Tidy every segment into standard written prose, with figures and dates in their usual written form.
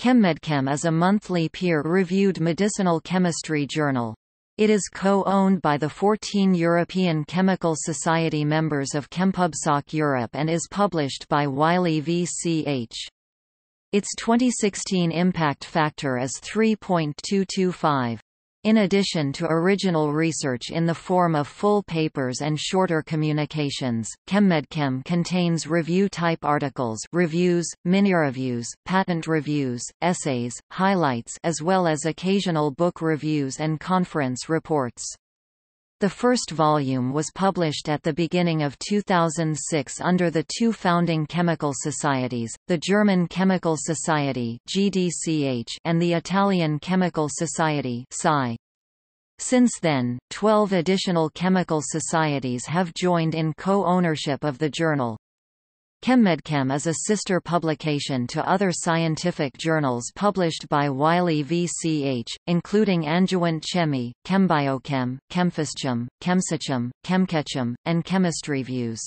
ChemMedChem is a monthly peer-reviewed medicinal chemistry journal. It is co-owned by the 14 European Chemical Society members of ChemPubSoc Europe and is published by Wiley-VCH. Its 2016 impact factor is 3.225. In addition to original research in the form of full papers and shorter communications, ChemMedChem contains review-type articles, reviews, mini-reviews, patent reviews, essays, highlights, as well as occasional book reviews and conference reports. The first volume was published at the beginning of 2006 under the two founding chemical societies, the German Chemical Society (GDCh) and the Italian Chemical Society (SCI). Since then, 12 additional chemical societies have joined in co-ownership of the journal. ChemMedChem is a sister publication to other scientific journals published by Wiley-VCH, including Angewandte Chemie, ChemBioChem, ChemPhysChem, ChemSusChem, ChemCatChem, and ChemistryViews.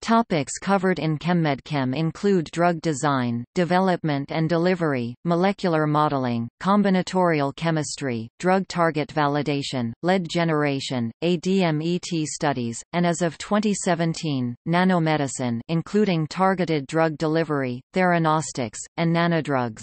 Topics covered in ChemMedChem include drug design, development and delivery, molecular modeling, combinatorial chemistry, drug target validation, lead generation, ADMET studies, and as of 2017, nanomedicine including targeted drug delivery, theranostics, and nanodrugs.